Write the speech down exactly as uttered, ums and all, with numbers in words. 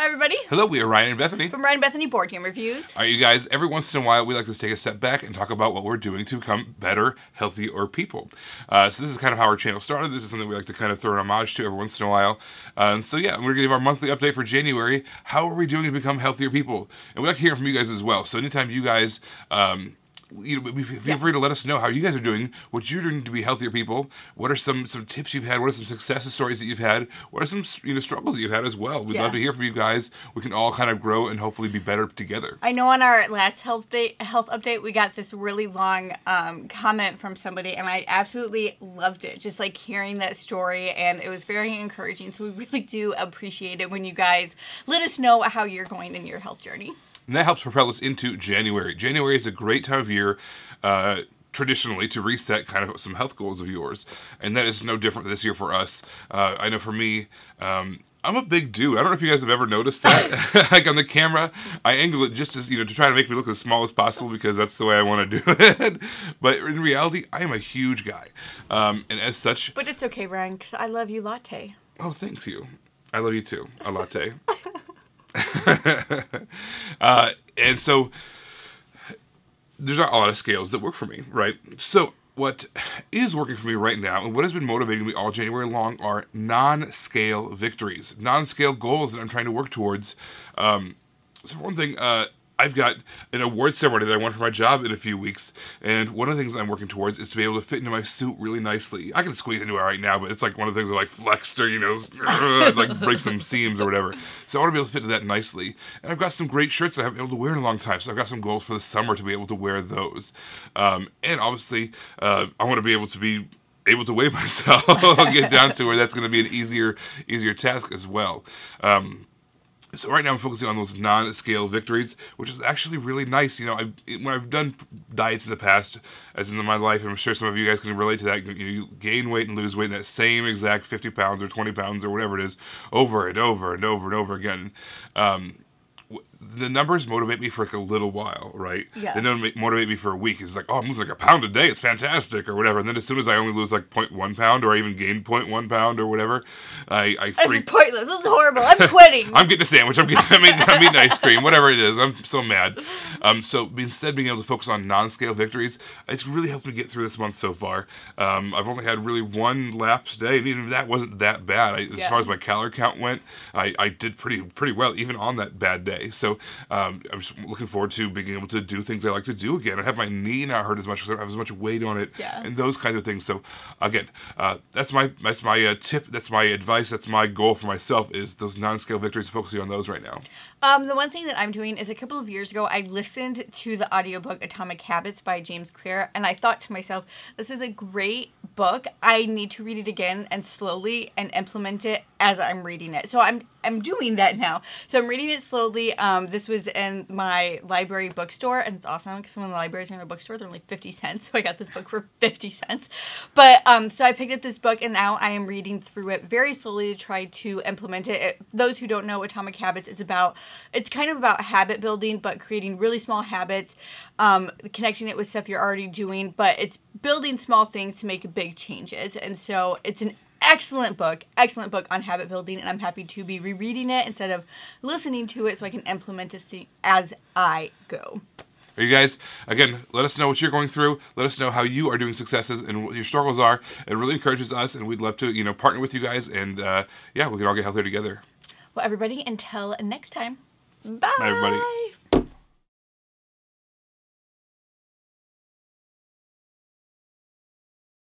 Hi, everybody. Hello, we are Ryan and Bethany. From Ryan and Bethany Board Game Reviews. All right, you guys, every once in a while, we like to take a step back and talk about what we're doing to become better, healthier people. Uh, so this is kind of how our channel started. This is something we like to kind of throw an homage to every once in a while. Um, so yeah, we're going to give our monthly update for January. How are we doing to become healthier people? And we like to hear from you guys as well. So anytime you guys... Um, You know, feel yeah. free to let us know how you guys are doing, what you're doing to be healthier people. What are some some tips you've had? What are some success stories that you've had? What are some you know struggles that you've had as well? We'd yeah. love to hear from you guys. We can all kind of grow and hopefully be better together. I know on our last health day, health update, we got this really long um, comment from somebody, and I absolutely loved it. Just like hearing that story, and it was very encouraging. So we really do appreciate it when you guys let us know how you're going in your health journey. And that helps propel us into January. January is a great time of year, uh, traditionally, to reset kind of some health goals of yours. And that is no different this year for us. Uh, I know for me, um, I'm a big dude. I don't know if you guys have ever noticed that. Like on the camera, I angle it just as, you know, to try to make me look as small as possible because that's the way I want to do it. But in reality, I am a huge guy. Um, and as such... But it's okay, Ryan, because I love you latte. Oh, thank you. I love you too. A latte. uh, and so there's not a lot of scales that work for me, right? So what is working for me right now and what has been motivating me all January long are non-scale victories, non-scale goals that I'm trying to work towards. Um, so for one thing, uh, I've got an award ceremony that I won for my job in a few weeks, and one of the things I'm working towards is to be able to fit into my suit really nicely. I can squeeze into it right now, but it's like one of the things that I like flexed or, you know, like break some seams or whatever. So I want to be able to fit into that nicely. And I've got some great shirts that I haven't been able to wear in a long time, so I've got some goals for the summer to be able to wear those. Um, and obviously, uh, I want to be able to be able to weigh myself. I'll get down to where that's going to be an easier, easier task as well. Um, So right now I'm focusing on those non-scale victories, which is actually really nice. You know, I've, when I've done diets in the past, as in my life, and I'm sure some of you guys can relate to that, you, you gain weight and lose weight in that same exact fifty pounds or twenty pounds or whatever it is, over and over and over and over again. Um, the numbers motivate me for like a little while, right? Yeah. They don't motivate me for a week. It's like, oh, I'm losing like a pound a day. It's fantastic or whatever. And then as soon as I only lose like zero point one pound or I even gain zero point one pound or whatever, I, I freak. This is pointless. This is horrible. I'm quitting. I'm getting a sandwich. I'm getting, I'm eating, I'm eating ice cream. Whatever it is. I'm so mad. Um, so instead of being able to focus on non-scale victories, it's really helped me get through this month so far. Um, I've only had really one lapse day. And even that wasn't that bad. I, as yeah. far as my calorie count went, I, I did pretty, pretty well even on that bad day. So Um, I'm just looking forward to being able to do things I like to do again. I have my knee not hurt as much because I don't have as much weight on it, yeah. and those kinds of things. So, again, uh, that's my that's my uh, tip. That's my advice. That's my goal for myself is those non-scale victories. Focusing on those right now. Um, the one thing that I'm doing is a couple of years ago I listened to the audiobook Atomic Habits by James Clear, and I thought to myself, this is a great book. I need to read it again and slowly and implement it as I'm reading it. So I'm I'm doing that now. So I'm reading it slowly. Um, this was in my library bookstore, and it's awesome because some of the libraries are in a bookstore. They're only fifty cents, so I got this book for fifty cents. But um, so I picked up this book, and now I am reading through it very slowly to try to implement it. it. Those who don't know Atomic Habits, it's about it's kind of about habit building, but creating really small habits, um, connecting it with stuff you're already doing. But it's building small things to make big changes, and so it's an excellent book, excellent book on habit building, and I'm happy to be rereading it instead of listening to it so I can implement it as I go. Are you guys, again, let us know what you're going through. Let us know how you are doing successes and what your struggles are. It really encourages us, and we'd love to, you know, partner with you guys, and uh, yeah, we can all get healthier together. Well, everybody, until next time, bye. Bye, everybody.